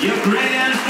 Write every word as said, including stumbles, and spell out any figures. Muchas gracias.